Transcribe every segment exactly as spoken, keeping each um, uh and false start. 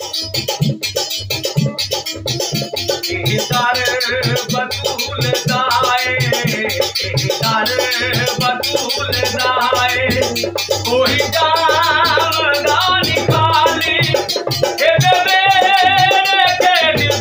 ay dar batool da ay dar batool da ay koi jaanda nikali ebe mere ke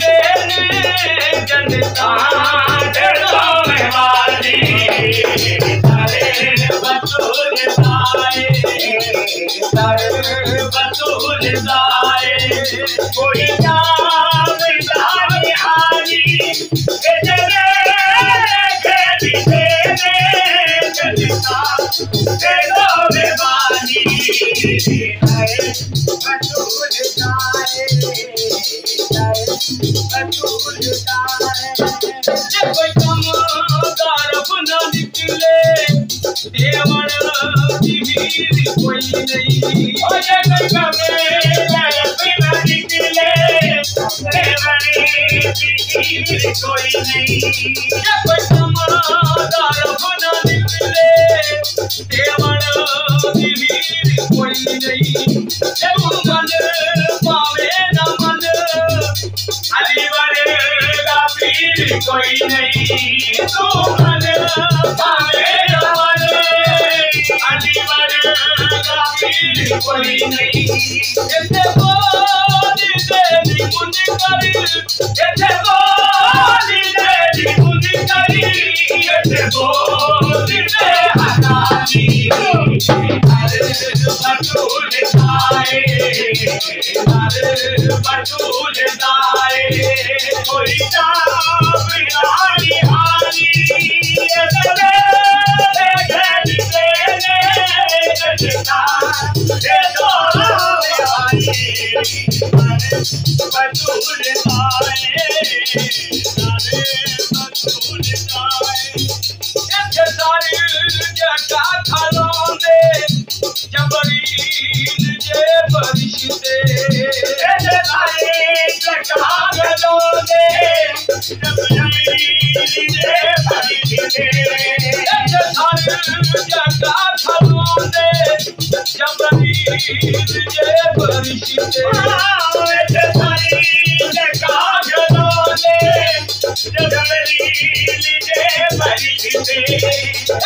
dil mein janta dardho mehwali dar batool da ay dar batool da ay koi jaanda कोई नहीं जब समादार बना निकले देवाना दिवीर कोई नहीं जब मन पावे ना मन हरी वाले का पीर कोई नहीं तू मन पावे ना मन हरी वाले का पीर कोई नहीं जैसे बोली देवी मुन करी जैसे बटूल दाए कोई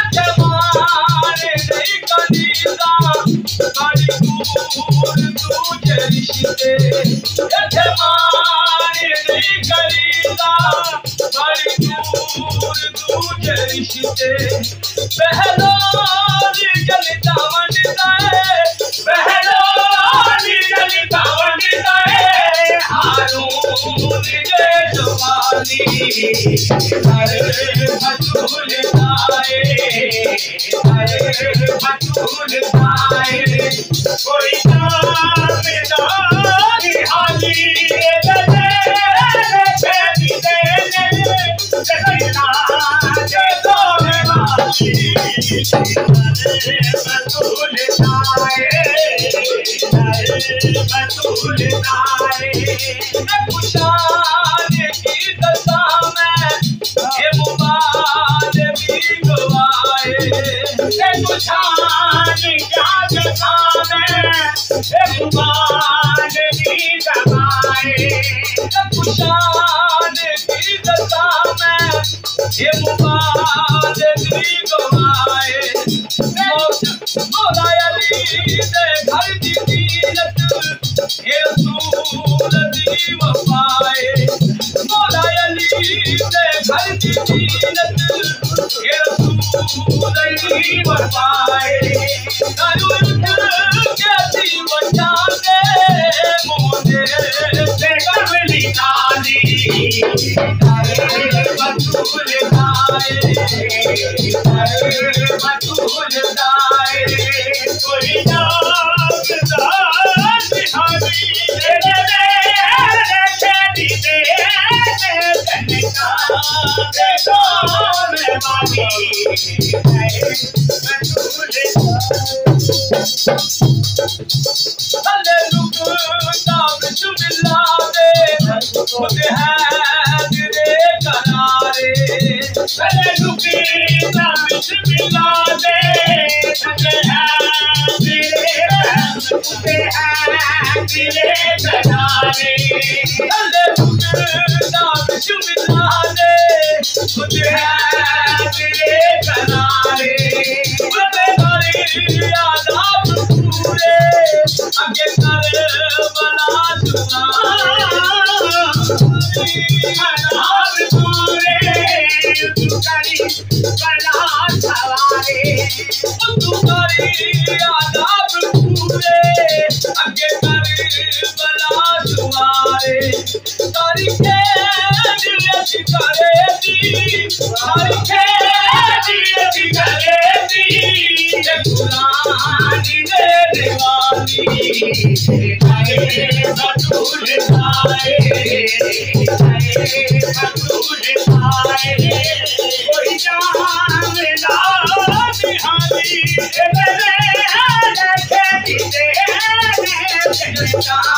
Let's go.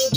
I'm